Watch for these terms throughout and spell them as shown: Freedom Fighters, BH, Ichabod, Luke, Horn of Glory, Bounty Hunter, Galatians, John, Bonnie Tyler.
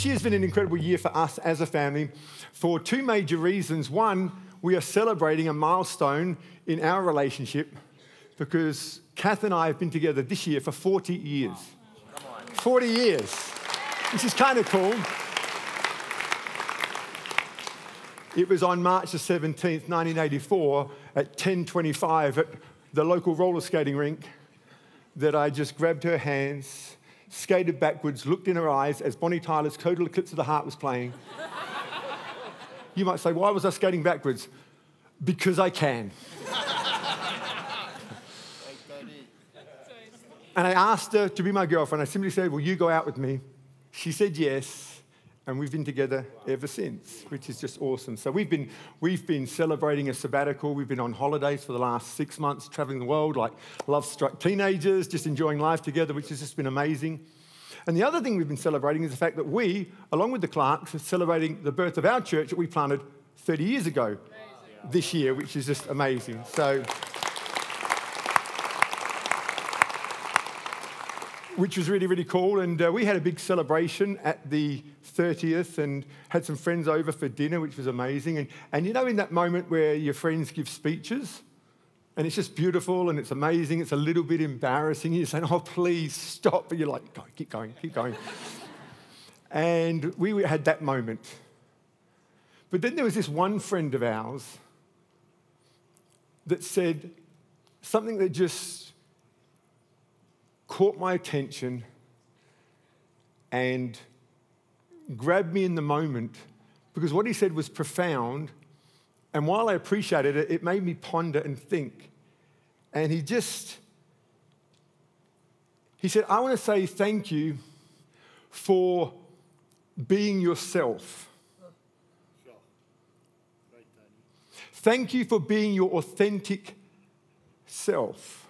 This year's been an incredible year for us as a family for two major reasons. One, we are celebrating a milestone in our relationship because Kath and I have been together this year for 40 years. Wow. 40 years, which is kind of cool. It was on March the 17th, 1984, at 10:25 at the local roller skating rink that I just grabbed her hands, skated backwards, looked in her eyes as Bonnie Tyler's Total Eclipse of the Heart was playing. You might say, why was I skating backwards? Because I can. And I asked her to be my girlfriend. I simply said, will you go out with me? She said yes, and we've been together ever since, which is just awesome. So we've been celebrating a sabbatical. We've been on holidays for the last 6 months, traveling the world like love-struck teenagers, just enjoying life together, which has just been amazing. And the other thing we've been celebrating is the fact that we, along with the Clarks, are celebrating the birth of our church that we planted 30 years ago this year, which is just amazing. So, which was really, really cool. And we had a big celebration at the 30th and had some friends over for dinner, which was amazing. And you know, in that moment where your friends give speeches, and it's just beautiful, and it's amazing. It's a little bit embarrassing. You're saying, oh, please stop. But you're like, go, keep going, keep going. And we had that moment. But then there was this one friend of ours that said something that just caught my attention and grabbed me in the moment, because what he said was profound. And while I appreciated it, it made me ponder and think. And he said, I want to say thank you for being yourself. Thank you for being your authentic self.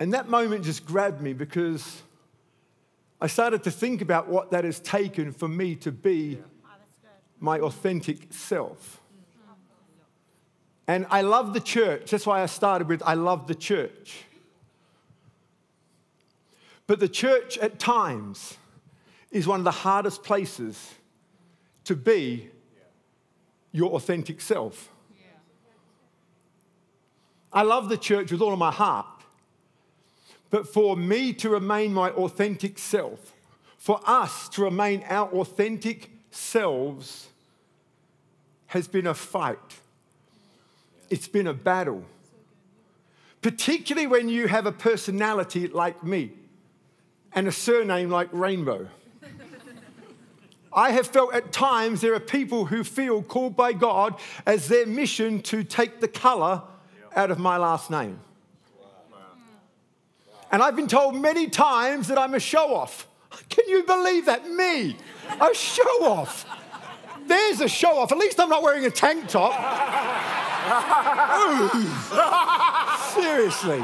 And that moment just grabbed me, because I started to think about what that has taken for me to be my authentic self. And I love the church. That's why I started with, I love the church. But the church at times is one of the hardest places to be your authentic self. I love the church with all of my heart. But for me to remain my authentic self, for us to remain our authentic selves, has been a fight. It's been a battle. Particularly when you have a personality like me and a surname like Rainbow. I have felt at times there are people who feel called by God as their mission to take the color out of my last name. And I've been told many times that I'm a show-off. Can you believe that? Me, a show-off. There's a show-off. At least I'm not wearing a tank top. Ooh. Seriously.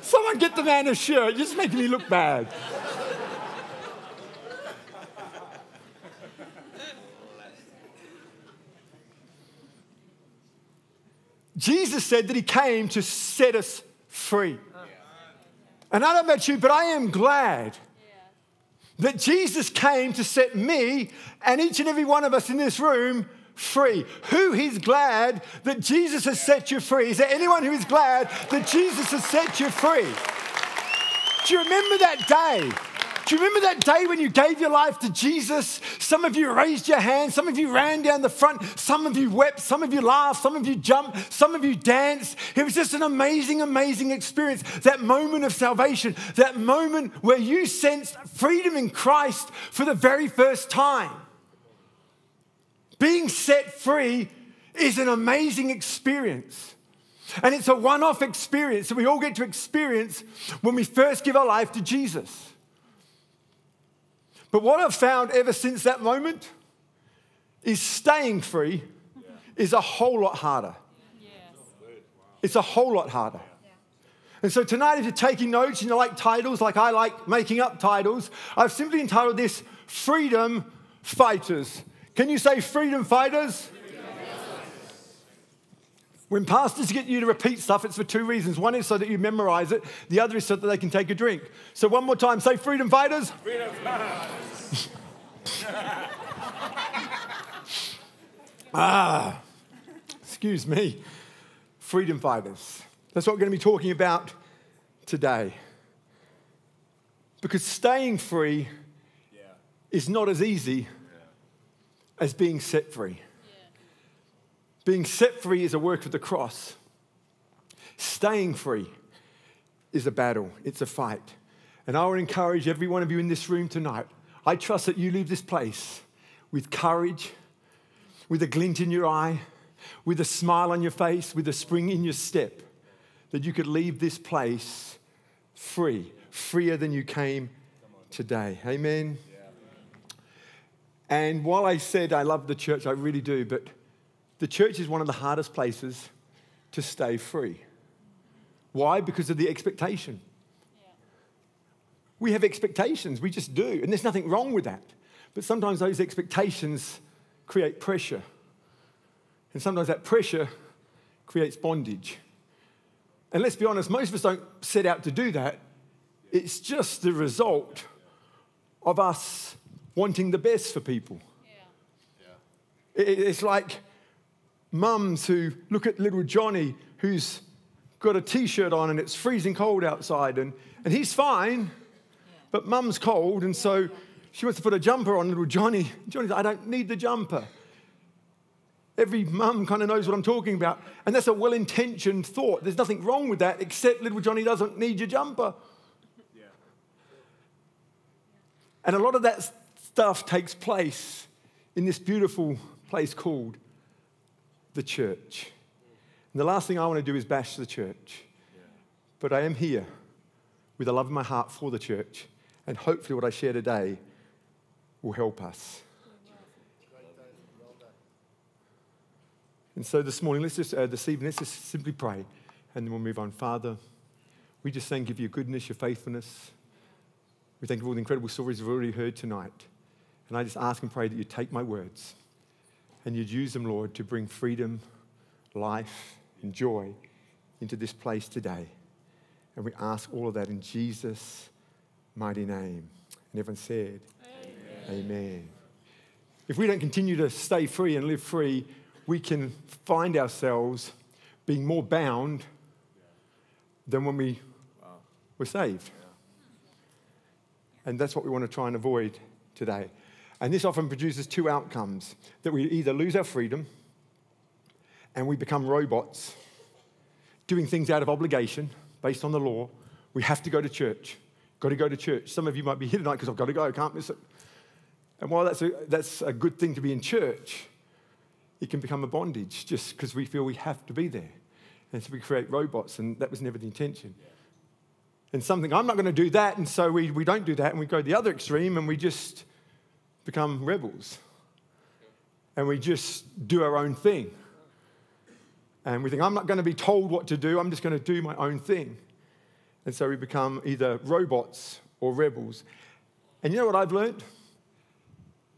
Someone get the man a shirt. You're just making me look bad. Jesus said that he came to set us free. And I don't know about you, but I am glad that Jesus came to set me and each and every one of us in this room free. Who is glad that Jesus has set you free? Is there anyone who is glad that Jesus has set you free? Do you remember that day? Do you remember that day when you gave your life to Jesus? Some of you raised your hand. Some of you ran down the front. Some of you wept. Some of you laughed. Some of you jumped. Some of you danced. It was just an amazing, amazing experience. That moment of salvation. That moment where you sensed freedom in Christ for the very first time. Being set free is an amazing experience. And it's a one-off experience that we all get to experience when we first give our life to Jesus. But what I've found ever since that moment is staying free is a whole lot harder. Yes. It's a whole lot harder. Yeah. And so tonight, if you're taking notes and you like titles, like I like making up titles, I've simply entitled this Freedom Fighters. Can you say Freedom Fighters? Freedom. When pastors get you to repeat stuff, it's for two reasons. One is so that you memorize it. The other is so that they can take a drink. So one more time, say freedom fighters. Freedom fighters. Excuse me. Freedom fighters. That's what we're going to be talking about today. Because staying free is not as easy as being set free. Being set free is a work of the cross. Staying free is a battle. It's a fight. And I would encourage every one of you in this room tonight, I trust that you leave this place with courage, with a glint in your eye, with a smile on your face, with a spring in your step, that you could leave this place free, freer than you came today. Amen? Yeah. And while I said I love the church, I really do, but the church is one of the hardest places to stay free. Why? Because of the expectation. Yeah. We have expectations, we just do, and there's nothing wrong with that. But sometimes those expectations create pressure. And sometimes that pressure creates bondage. And let's be honest, most of us don't set out to do that. It's just the result of us wanting the best for people. Yeah. Yeah. It's like mums who look at little Johnny who's got a T-shirt on and it's freezing cold outside and he's fine, but mum's cold and so she wants to put a jumper on little Johnny. Johnny's like, I don't need the jumper. Every mum kind of knows what I'm talking about, and that's a well-intentioned thought. There's nothing wrong with that except little Johnny doesn't need your jumper. Yeah. And a lot of that stuff takes place in this beautiful place called the church. And the last thing I want to do is bash the church. Yeah. But I am here with a love in my heart for the church, and hopefully what I share today will help us. And so this morning, this evening, let's just simply pray, and then we'll move on. Father, we just thank you for your goodness, your faithfulness. We thank you for all the incredible stories we've already heard tonight. And I just ask and pray that you take my words, and you'd use them, Lord, to bring freedom, life, and joy into this place today. And we ask all of that in Jesus' mighty name. And everyone said, amen. Amen. If we don't continue to stay free and live free, we can find ourselves being more bound than when we were saved. And that's what we want to try and avoid today. And this often produces two outcomes, that we either lose our freedom and we become robots, doing things out of obligation based on the law. We have to go to church. Got to go to church. Some of you might be here tonight because I've got to go. I can't miss it. And while that's a good thing to be in church, it can become a bondage just because we feel we have to be there. And so we create robots, and that was never the intention. And something, I'm not going to do that, and so we don't do that, and we go to the other extreme, and we just become rebels, and we just do our own thing, and we think, I'm not going to be told what to do, I'm just going to do my own thing. And so we become either robots or rebels. And you know what I've learned?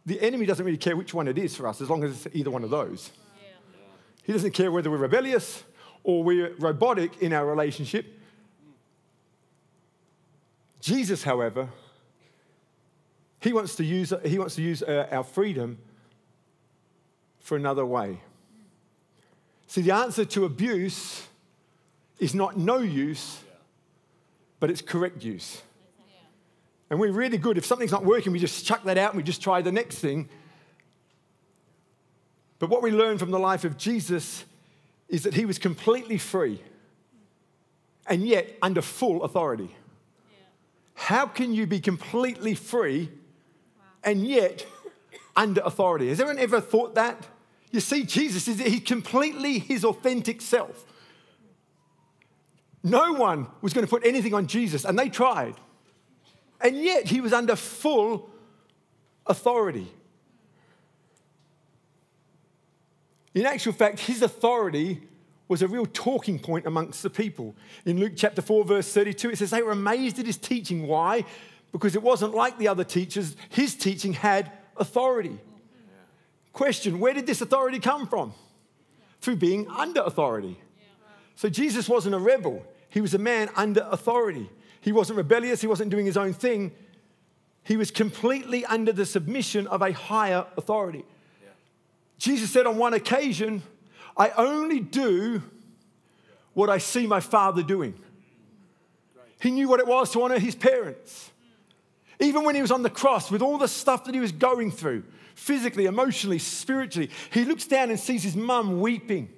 The enemy doesn't really care which one it is for us, as long as it's either one of those. He doesn't care whether we're rebellious or we're robotic in our relationship. Jesus, however, He wants to use our freedom for another way. See, the answer to abuse is not no use, but it's correct use. And we're really good. If something's not working, we just chuck that out and we just try the next thing. But what we learn from the life of Jesus is that he was completely free and yet under full authority. How can you be completely free and yet under authority? Has anyone ever thought that? You see, Jesus is completely his authentic self. No one was going to put anything on Jesus, and they tried. And yet he was under full authority. In actual fact, his authority was a real talking point amongst the people. In Luke chapter 4, verse 32, it says they were amazed at his teaching. Why? Because it wasn't like the other teachers. His teaching had authority. Question, where did this authority come from? through being under authority. So Jesus wasn't a rebel. He was a man under authority. He wasn't rebellious. He wasn't doing his own thing. He was completely under the submission of a higher authority. Yeah. Jesus said on one occasion, I only do what I see my Father doing. He knew what it was to honor his parents. Even when he was on the cross with all the stuff that he was going through, physically, emotionally, spiritually, he looks down and sees his mum weeping.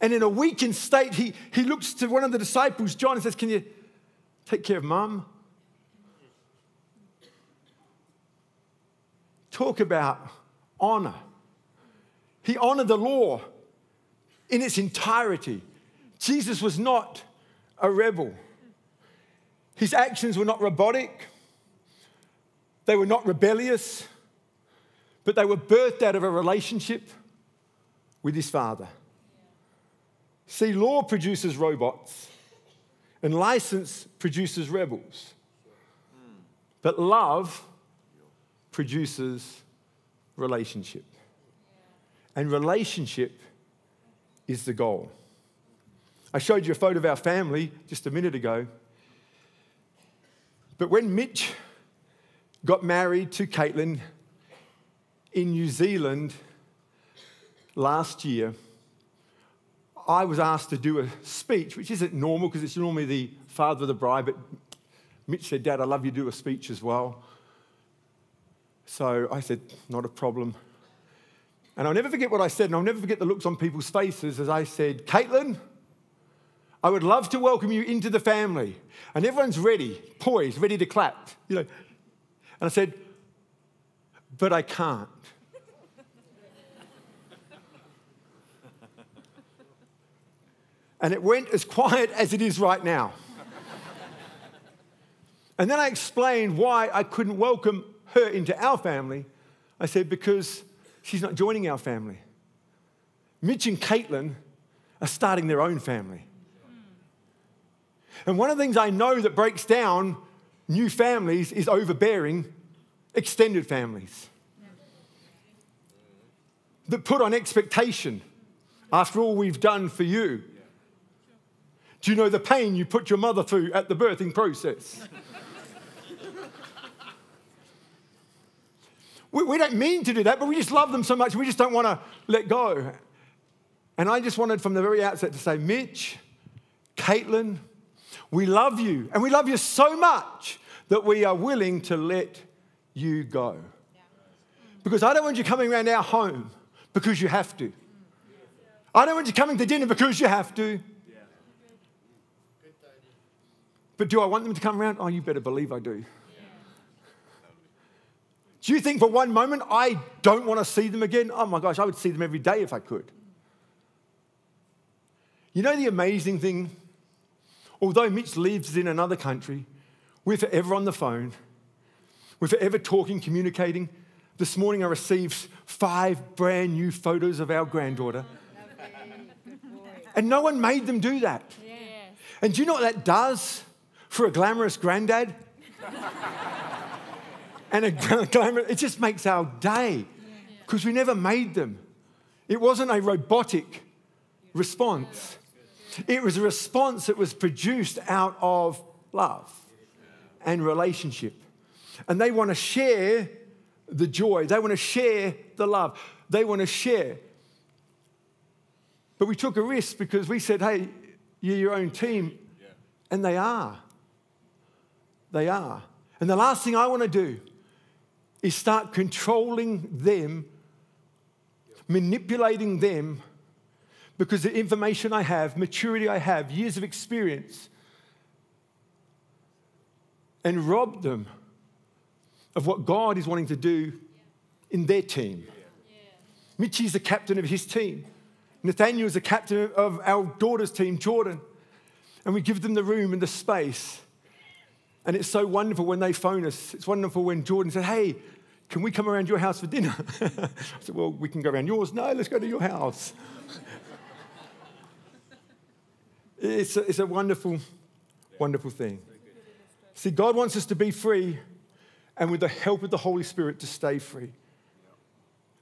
And in a weakened state, he looks to one of the disciples, John, and says, can you take care of mum? Talk about honor. He honored the law in its entirety. Jesus was not a rebel. His actions were not robotic. They were not rebellious, but they were birthed out of a relationship with his Father. See, law produces robots, and license produces rebels. But love produces relationship. And relationship is the goal. I showed you a photo of our family just a minute ago. But when Mitch got married to Caitlin in New Zealand last year, I was asked to do a speech, which isn't normal because it's normally the father of the bride, but Mitch said, Dad, I'd love you to do a speech as well. So I said, not a problem. And I'll never forget what I said, and I'll never forget the looks on people's faces as I said, Caitlin, I would love to welcome you into the family. And everyone's ready, poised, ready to clap. You know. And I said, but I can't. And it went as quiet as it is right now. And then I explained why I couldn't welcome her into our family. I said, because she's not joining our family. Mitch and Caitlin are starting their own family. And one of the things I know that breaks down new families is overbearing extended families that put on expectation after all we've done for you. Do you know the pain you put your mother through at the birthing process? We don't mean to do that, but we just love them so much, we just don't want to let go. And I just wanted from the very outset to say, Mitch, Caitlin, we love you. And we love you so much that we are willing to let you go. Because I don't want you coming around our home because you have to. I don't want you coming to dinner because you have to. But do I want them to come around? Oh, you better believe I do. Yeah. Do you think for one moment I don't want to see them again? Oh my gosh, I would see them every day if I could. You know the amazing thing? Although Mitch lives in another country, we're forever on the phone. We're forever talking, communicating. This morning I received 5 brand new photos of our granddaughter. And no one made them do that. Yeah. And do you know what that does? For a glamorous granddad and a glamorous, it just makes our day because we never made them. It wasn't a robotic response. It was a response that was produced out of love and relationship. And they want to share the joy. They want to share the love. They want to share. But we took a risk because we said, hey, you're your own team. And they are. They are. And the last thing I want to do is start controlling them, manipulating them, because the information I have, maturity I have, years of experience, and rob them of what God is wanting to do in their team. Mitchie's the captain of his team. Nathaniel's the captain of our daughter's team, Jordan. And we give them the room and the space. And it's so wonderful when they phone us. It's wonderful when Jordan said, hey, can we come around your house for dinner? I said, well, we can go around yours. No, let's go to your house. It's a wonderful, wonderful thing. See, God wants us to be free and with the help of the Holy Spirit to stay free.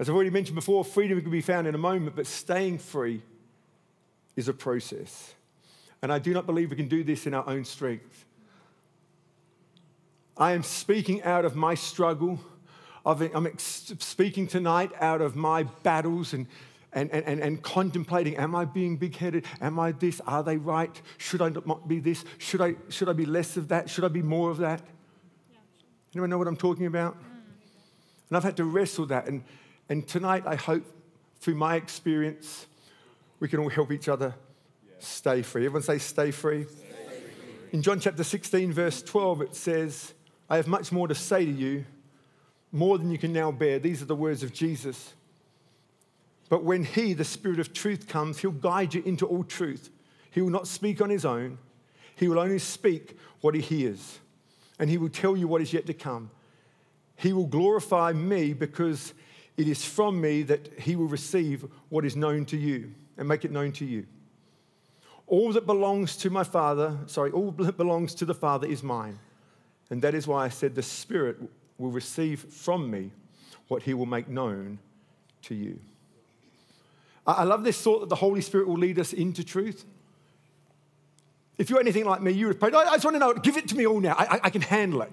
As I've already mentioned before, freedom can be found in a moment, but staying free is a process. And I do not believe we can do this in our own strength. I am speaking out of my struggle. I'm speaking tonight out of my battles and contemplating, am I being big-headed? Am I this? Are they right? Should I not be this? Should I be less of that? Should I be more of that? Yeah, sure. Anyone know what I'm talking about? Mm. And I've had to wrestle that. And tonight, I hope, through my experience, we can all help each other stay free. Everyone say, stay free. Stay free. In John chapter 16, verse 12, it says, I have much more to say to you, more than you can now bear. These are the words of Jesus. But when he, the Spirit of truth, comes, he'll guide you into all truth. He will not speak on his own. He will only speak what he hears. And he will tell you what is yet to come. He will glorify me because it is from me that he will receive what is known to you and make it known to you. All that belongs to my Father, all that belongs to the Father is mine. And that is why I said the Spirit will receive from me what he will make known to you. I love this thought that the Holy Spirit will lead us into truth. If you're anything like me, you would pray, I just want to know, give it to me all now. I can handle it.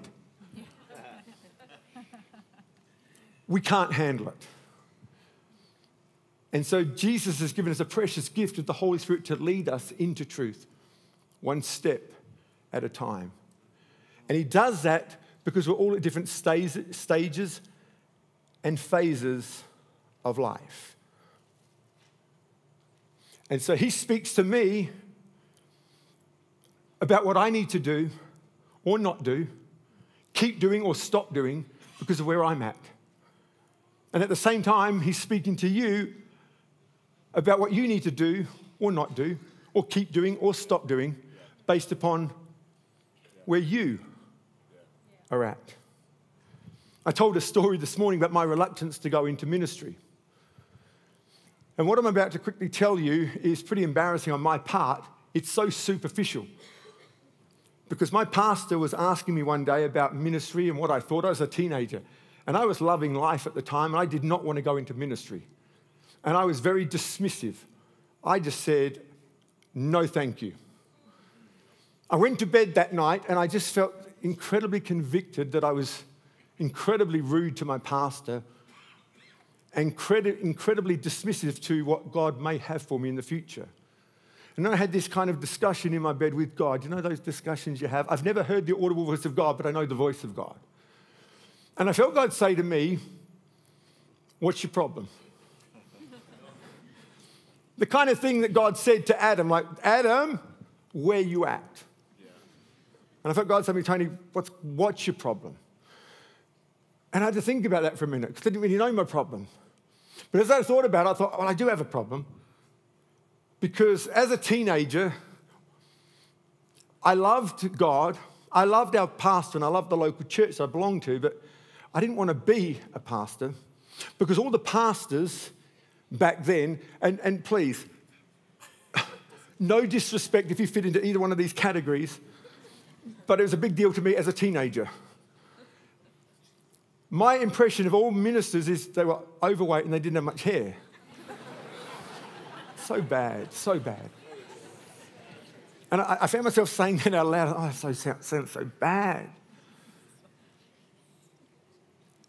We can't handle it. And so Jesus has given us a precious gift of the Holy Spirit to lead us into truth, one step at a time. And he does that because we're all at different stages and phases of life. And so he speaks to me about what I need to do or not do, keep doing or stop doing because of where I'm at. And at the same time, he's speaking to you about what you need to do or not do or keep doing or stop doing based upon where you are at. I told a story this morning about my reluctance to go into ministry. And what I'm about to quickly tell you is pretty embarrassing on my part. It's so superficial. Because my pastor was asking me one day about ministry and what I thought. I was a teenager. And I was loving life at the time, and I did not want to go into ministry. And I was very dismissive. I just said, no, thank you. I went to bed that night, and I just felt incredibly convicted that I was incredibly rude to my pastor and incredibly dismissive to what God may have for me in the future. And then I had this kind of discussion in my bed with God. You know those discussions you have? I've never heard the audible voice of God, but I know the voice of God. And I felt God say to me, what's your problem? The kind of thing that God said to Adam, like, Adam, where you at? Yeah. And I felt God said to me, Tony, what's your problem? And I had to think about that for a minute because I didn't really know my problem. But as I thought about it, I thought, well, I do have a problem. Because as a teenager, I loved God. I loved our pastor and I loved the local church I belonged to, but I didn't want to be a pastor because all the pastors back then, and please, no disrespect if you fit into either one of these categories, but it was a big deal to me as a teenager. My impression of all ministers is they were overweight and they didn't have much hair. So bad, so bad. And I found myself saying that out loud. Oh, it sounds so bad.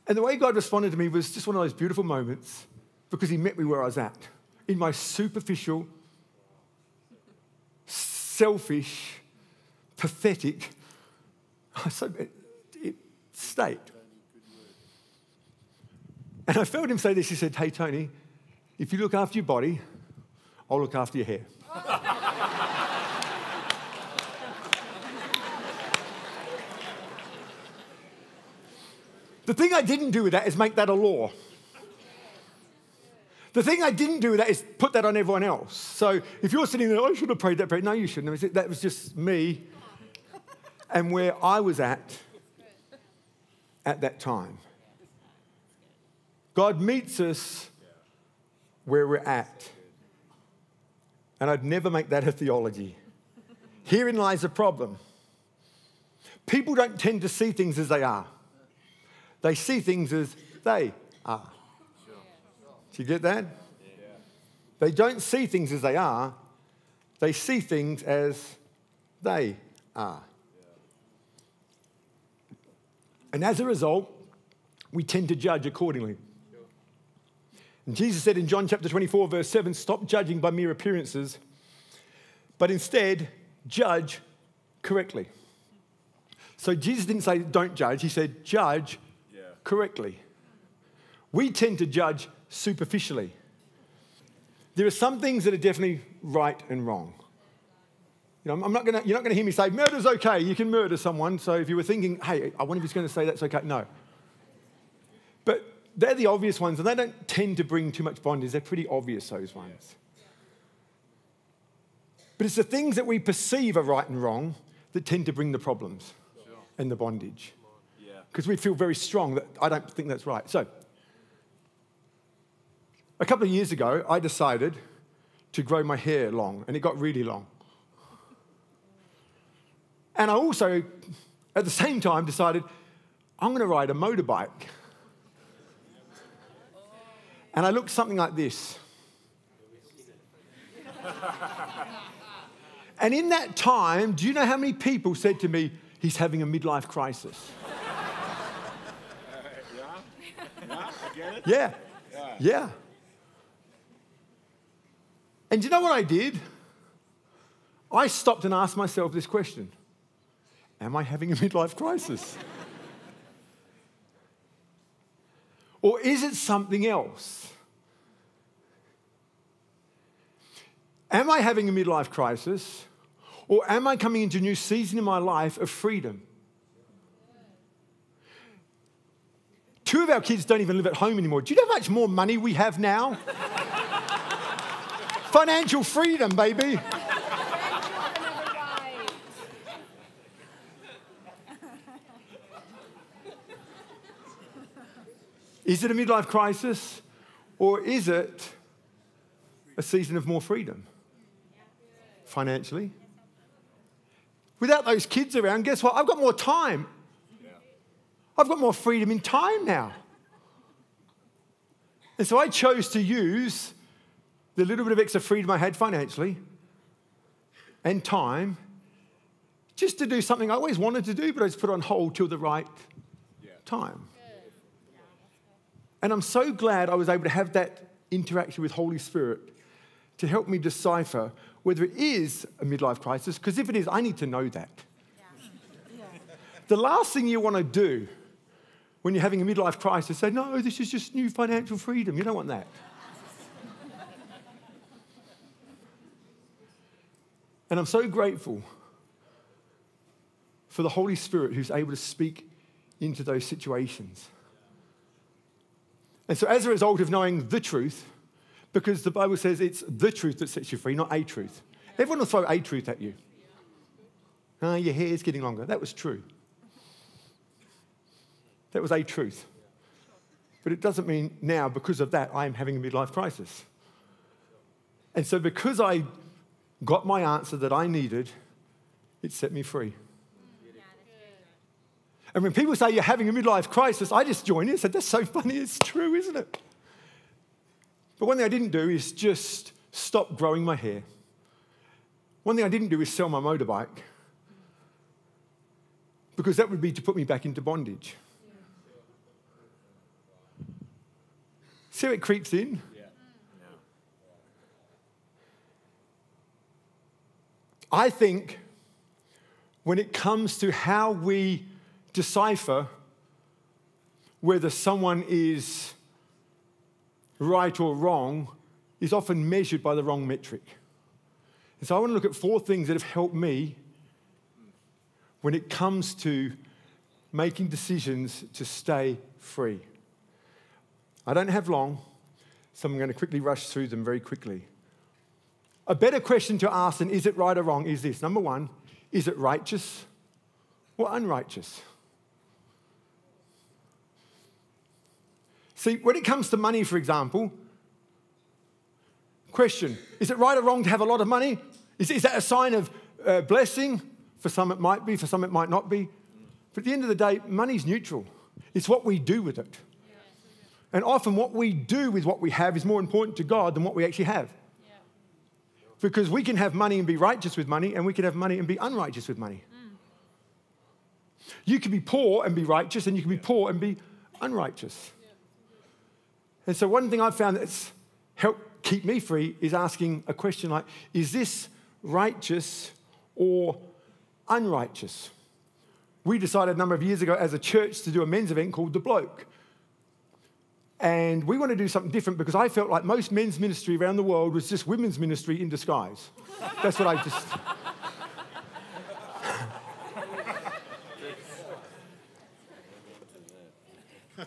And the way God responded to me was just one of those beautiful moments because he met me where I was at, in my superficial, selfish, pathetic state. And I felt him say this. He said, hey, Tony, if you look after your body, I'll look after your hair. The thing I didn't do with that is make that a law. The thing I didn't do with that is put that on everyone else. So if you're sitting there, I should have prayed that prayer. No, you shouldn't have. That was just me and where I was at that time. God meets us where we're at. And I'd never make that a theology. Herein lies the problem. People don't tend to see things as they are. They see things as they are. Sure. Do you get that? Yeah. They don't see things as they are. They see things as they are. Yeah. And as a result, we tend to judge accordingly. Sure. And Jesus said in John chapter 24, verse 7, stop judging by mere appearances, but instead judge correctly. So Jesus didn't say don't judge. He said judge correctly. We tend to judge superficially. There are some things that are definitely right and wrong. You know, you're not going to hear me say, murder's okay, you can murder someone. So if you were thinking, hey, I wonder if he's going to say that's okay. No. But they're the obvious ones, and they don't tend to bring too much bondage. They're pretty obvious, those ones. But it's the things that we perceive are right and wrong that tend to bring the problems and the bondage. Because we feel very strong that I don't think that's right. So a couple of years ago, I decided to grow my hair long, and it got really long. And I also, at the same time, decided I'm going to ride a motorbike. And I looked something like this. And in that time, do you know how many people said to me, he's having a midlife crisis? Yeah. And do you know what I did? I stopped and asked myself this question. Am I having a midlife crisis? Or is it something else? Am I having a midlife crisis? Or am I coming into a new season in my life of freedom? Two of our kids don't even live at home anymore. Do you know how much more money we have now? Financial freedom, baby. Is it a midlife crisis, or is it a season of more freedom financially? Without those kids around, guess what? I've got more time. I've got more freedom in time now. And so I chose to use the little bit of extra freedom I had financially and time just to do something I always wanted to do, but I just put on hold till the right time. And I'm so glad I was able to have that interaction with Holy Spirit to help me decipher whether it is a midlife crisis, because if it is, I need to know that. The last thing you want to do when you're having a midlife crisis, say, no, this is just new financial freedom. You don't want that. And I'm so grateful for the Holy Spirit who's able to speak into those situations. And so as a result of knowing the truth, because the Bible says it's the truth that sets you free, not a truth. Everyone will throw a truth at you. Oh, your hair is getting longer. That was true. That was a truth. But it doesn't mean now, because of that, I am having a midlife crisis. And so because I got my answer that I needed, it set me free. And when people say you're having a midlife crisis, I just join in and say, that's so funny, it's true, isn't it? But one thing I didn't do is just stop growing my hair. One thing I didn't do is sell my motorbike, because that would be to put me back into bondage. See how it creeps in? Yeah. I think when it comes to how we decipher whether someone is right or wrong is often measured by the wrong metric. And so I want to look at four things that have helped me when it comes to making decisions to stay free. I don't have long, so I'm going to quickly rush through them very quickly. A better question to ask than is it right or wrong is this. Number one, is it righteous or unrighteous? See, when it comes to money, for example, question, is it right or wrong to have a lot of money? Is that a sign of blessing? For some it might be, for some it might not be. But at the end of the day, money's neutral. It's what we do with it. And often what we do with what we have is more important to God than what we actually have. Yeah. Because we can have money and be righteous with money, and we can have money and be unrighteous with money. Mm. You can be poor and be righteous, and you can be poor and be unrighteous. Yeah. And so one thing I've found that's helped keep me free is asking a question like, is this righteous or unrighteous? We decided a number of years ago as a church to do a men's event called The Bloke. And we want to do something different because I felt like most men's ministry around the world was just women's ministry in disguise. That's what I just...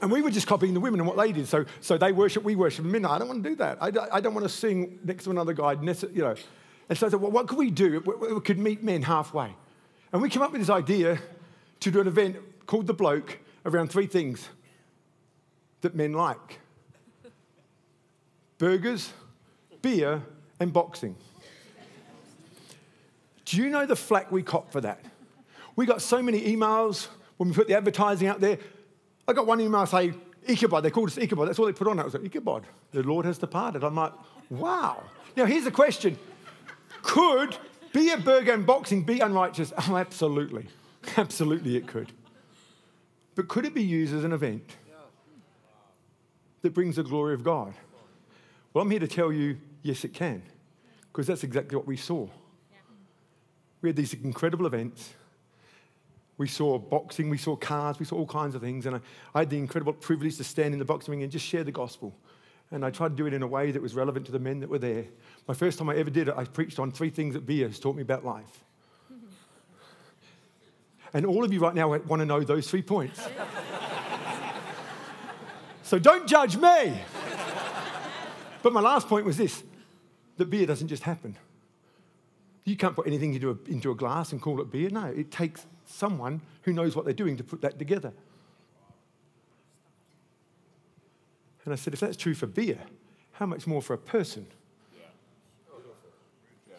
And we were just copying the women and what they did. So they worship, we worship. Men, I don't want to do that. I don't want to sing next to another guy, you know. And so I said, well, what could we do? We could meet men halfway. And we came up with this idea to do an event called The Bloke around three things that men like. Burgers, beer, and boxing. Do you know the flack we cop for that? We got so many emails when we put the advertising out there. I got one email saying, Ichabod, they called us Ichabod. That's all they put on it. I was like, Ichabod, the Lord has departed. I'm like, wow. Now, here's the question. Could beer, burger, and boxing be unrighteous? Oh, absolutely. Absolutely it could. But could it be used as an event that brings the glory of God? Well, I'm here to tell you, yes, it can, because that's exactly what we saw. We had these incredible events. We saw boxing, we saw cars, we saw all kinds of things. And I had the incredible privilege to stand in the boxing ring and just share the gospel. And I tried to do it in a way that was relevant to the men that were there. My first time I ever did it, I preached on three things that beer has taught me about life. And all of you right now want to know those 3 points. So don't judge me. But my last point was this, that beer doesn't just happen. You can't put anything into a glass and call it beer. No, it takes someone who knows what they're doing to put that together. And I said, if that's true for beer, how much more for a person? Yeah.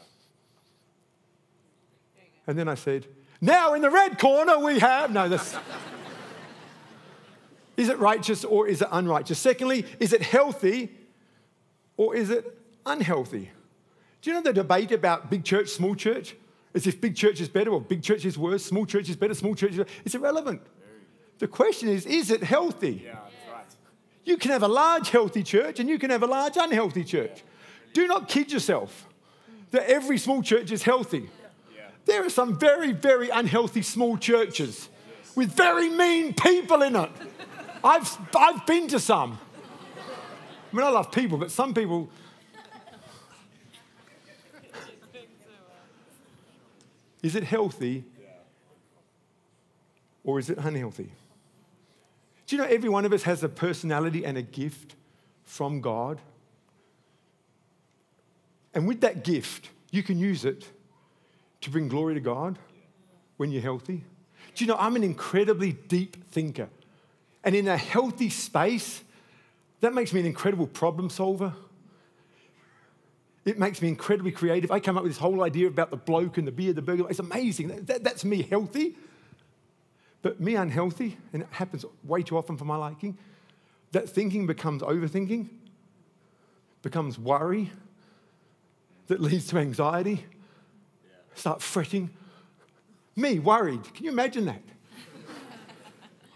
And then I said, now in the red corner we have... No, that's... Is it righteous or is it unrighteous? Secondly, is it healthy or is it unhealthy? Do you know the debate about big church, small church? As if big church is better or big church is worse, small church is better, small church is worse. It's irrelevant. The question is it healthy? Yeah, that's right. You can have a large healthy church and you can have a large unhealthy church. Yeah. Do not kid yourself that every small church is healthy. Yeah. There are some very, very unhealthy small churches with very mean people in it. I've been to some. I mean, I love people, but some people... Is it healthy or is it unhealthy? Do you know every one of us has a personality and a gift from God? And with that gift, you can use it to bring glory to God when you're healthy. Do you know I'm an incredibly deep thinker. And in a healthy space, that makes me an incredible problem solver. It makes me incredibly creative. I came up with this whole idea about the bloke and the beer, the burger. It's amazing. That's me healthy. But me unhealthy, and it happens way too often for my liking, that thinking becomes overthinking, becomes worry, that leads to anxiety. Start fretting. Me, worried. Can you imagine that?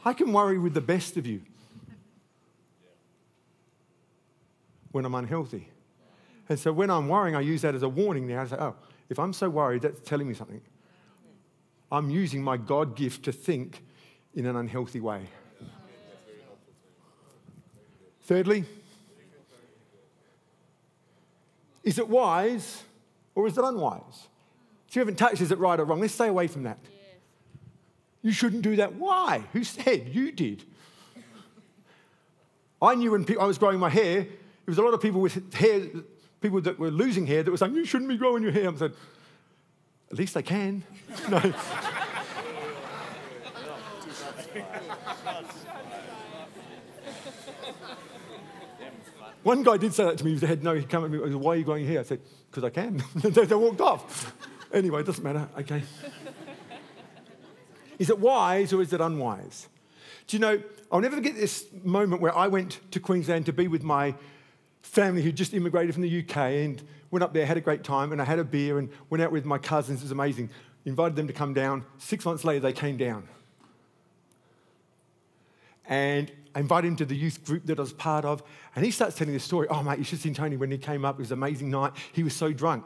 I can worry with the best of you when I'm unhealthy. And so when I'm worrying, I use that as a warning now. I say, oh, if I'm so worried, that's telling me something. I'm using my God gift to think in an unhealthy way. Yeah. Thirdly, is it wise or is it unwise? So you haven't touched, is it right or wrong? Let's stay away from that. Yeah. You shouldn't do that. Why? Who said? You did. I knew when I was growing my hair, there was a lot of people with hair... People that were losing hair that were saying, you shouldn't be growing your hair. I'm saying, at least I can. No. One guy did say that to me. He said, no, he came at me, why are you growing your hair? I said, because I can. They walked off. Anyway, it doesn't matter. Okay. Is it wise or is it unwise? Do you know, I'll never forget this moment where I went to Queensland to be with my family who'd just immigrated from the UK, and went up there, had a great time, and I had a beer and went out with my cousins. It was amazing. Invited them to come down. 6 months later, they came down. And I invited him to the youth group that I was part of, and he starts telling this story. Oh, mate, you should have seen Tony when he came up. It was an amazing night. He was so drunk.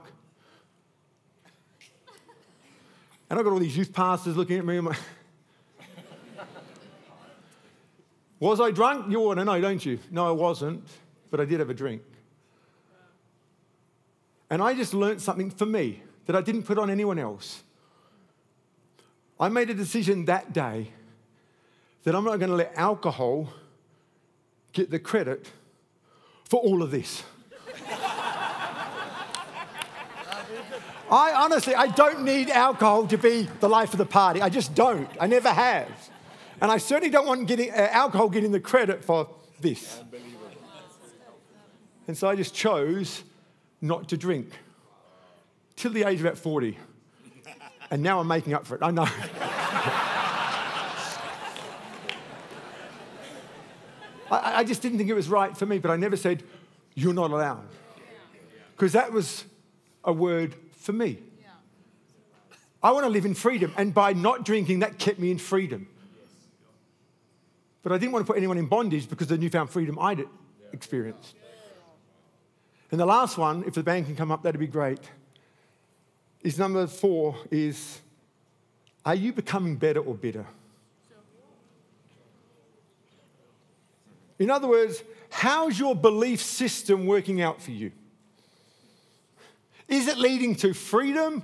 And I got all these youth pastors looking at me. And was I drunk? You want to know, don't you? No, I wasn't, but I did have a drink. And I just learned something for me that I didn't put on anyone else. I made a decision that day that I'm not going to let alcohol get the credit for all of this. I honestly, I don't need alcohol to be the life of the party. I just don't. I never have. And I certainly don't want alcohol getting the credit for this. And so I just chose not to drink till the age of about 40. And now I'm making up for it. I know. I just didn't think it was right for me, but I never said, you're not allowed. Because that was a word for me. Yeah. I want to live in freedom, and by not drinking, that kept me in freedom. But I didn't want to put anyone in bondage because of the newfound freedom I'd experienced. And the last one, if the band can come up, that'd be great, is number 4 is, are you becoming better or bitter? In other words, how's your belief system working out for you? Is it leading to freedom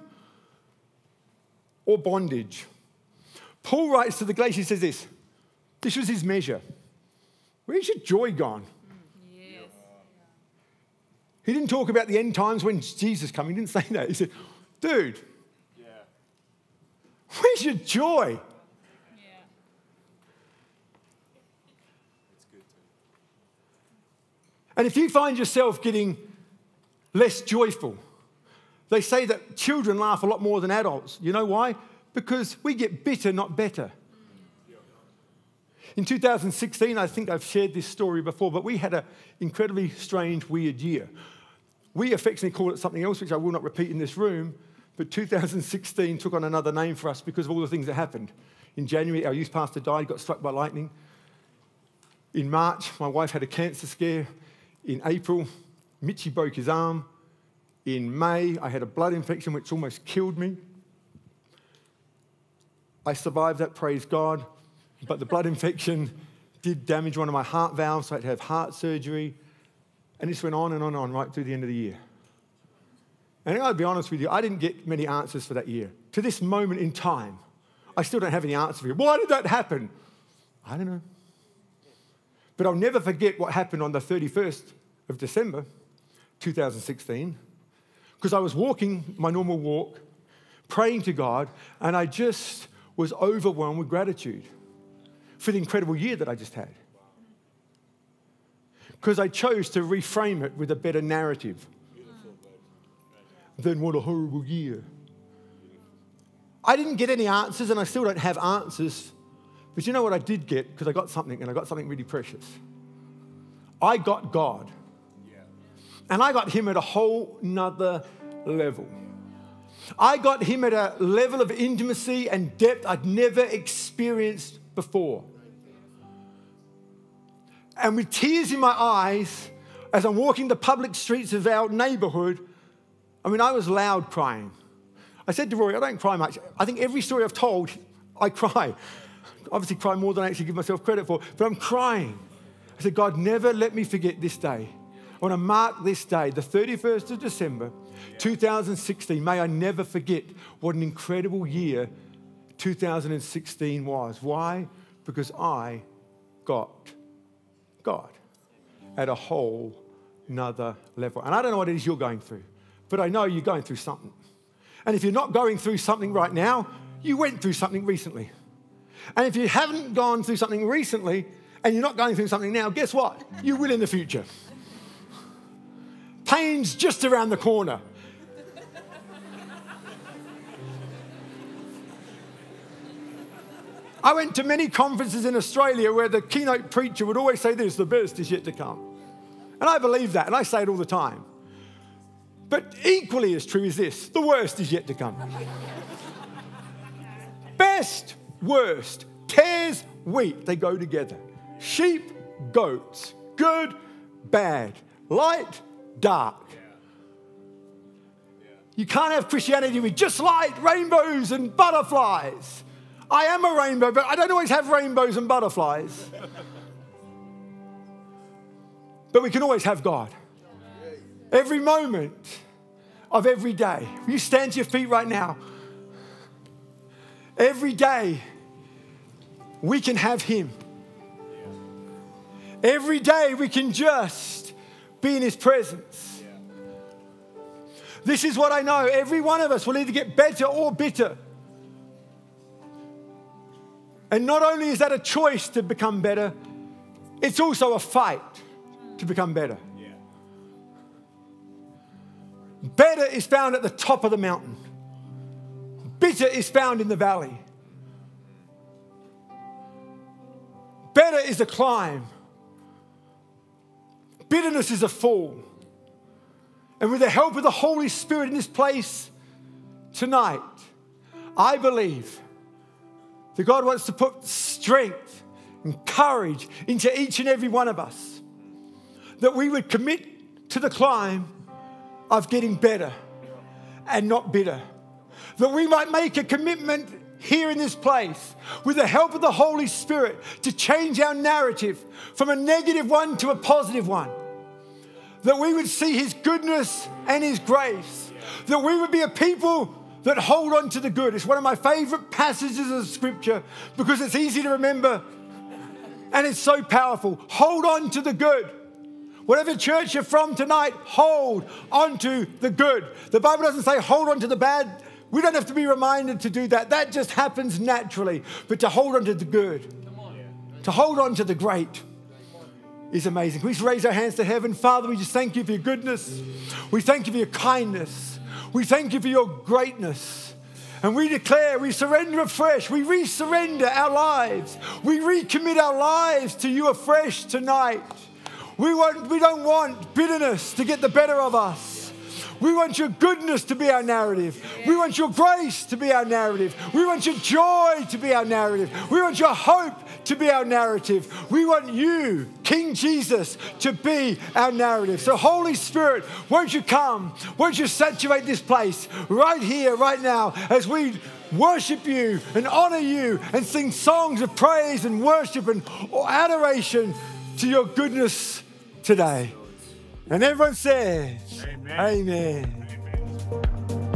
or bondage? Paul writes to the Galatians, says this. This was his measure. Where's your joy gone? Yes. He didn't talk about the end times when Jesus came. He didn't say that. He said, dude, where's your joy? And if you find yourself getting less joyful, they say that children laugh a lot more than adults. You know why? Because we get bitter, not better. In 2016, I think I've shared this story before, but we had an incredibly strange, weird year. We affectionately call it something else, which I will not repeat in this room, but 2016 took on another name for us because of all the things that happened. In January, our youth pastor died, got struck by lightning. In March, my wife had a cancer scare. In April, Mitchie broke his arm. In May, I had a blood infection which almost killed me. I survived that, praise God, but the blood infection did damage one of my heart valves, so I had to have heart surgery. And this went on and on right through the end of the year. And I'll be honest with you, I didn't get many answers for that year. To this moment in time, I still don't have any answers for you. Why did that happen? I don't know. But I'll never forget what happened on the 31st of December, 2016, because I was walking my normal walk, praying to God, and I just was overwhelmed with gratitude for the incredible year that I just had. Because I chose to reframe it with a better narrative than what a horrible year. I didn't get any answers, and I still don't have answers. But you know what I did get? Because I got something, and I got something really precious. I got God. Yeah. And I got him at a whole nother level. I got him at a level of intimacy and depth I'd never experienced before. And with tears in my eyes, as I'm walking the public streets of our neighborhood, I mean, I was loud crying. I said to Rory, I don't cry much. I think every story I've told, I cry. Obviously cry more than I actually give myself credit for, but I'm crying. I said, God, never let me forget this day. I want to mark this day, the 31st of December, 2016. May I never forget what an incredible year 2016 was. Why? Because I got God at a whole nother level. And I don't know what it is you're going through, but I know you're going through something. And if you're not going through something right now, you went through something recently. And if you haven't gone through something recently and you're not going through something now, guess what? You will in the future. Pain's just around the corner. I went to many conferences in Australia where the keynote preacher would always say this, the best is yet to come. And I believe that, and I say it all the time. But equally as true is this, the worst is yet to come. Best, worst, tares, wheat, they go together. Sheep, goats, good, bad, light, dark. You can't have Christianity with just light, rainbows and butterflies. I am a rainbow, but I don't always have rainbows and butterflies. But we can always have God. Every moment of every day. You stand to your feet right now. Every day, we can have Him. Every day, we can just be in His presence. This is what I know. Every one of us will either get better or bitter. And not only is that a choice to become better, it's also a fight to become better. Yeah. Better is found at the top of the mountain. Bitter is found in the valley. Better is a climb. Bitterness is a fall. And with the help of the Holy Spirit in this place tonight, I believe that God wants to put strength and courage into each and every one of us, that we would commit to the climb of getting better and not bitter, that we might make a commitment here in this place with the help of the Holy Spirit to change our narrative from a negative one to a positive one, that we would see His goodness and His grace, that we would be a people that hold on to the good. It's one of my favorite passages of Scripture because it's easy to remember and it's so powerful. Hold on to the good. Whatever church you're from tonight, hold on to the good. The Bible doesn't say hold on to the bad. We don't have to be reminded to do that. That just happens naturally. But to hold on to the good, to hold on to the great, is amazing. Please raise our hands to heaven. Father, we just thank You for Your goodness. We thank You for Your kindness. We thank You for Your greatness. And we declare, we surrender afresh. We resurrender our lives. We recommit our lives to You afresh tonight. We don't want bitterness to get the better of us. We want Your goodness to be our narrative. We want Your grace to be our narrative. We want Your joy to be our narrative. We want Your hope to be our narrative. We want You, King Jesus, to be our narrative. So Holy Spirit, won't You come? Won't You saturate this place right here, right now, as we worship You and honor You and sing songs of praise and worship and adoration to Your goodness today. And everyone says, Amen. Amen. Amen.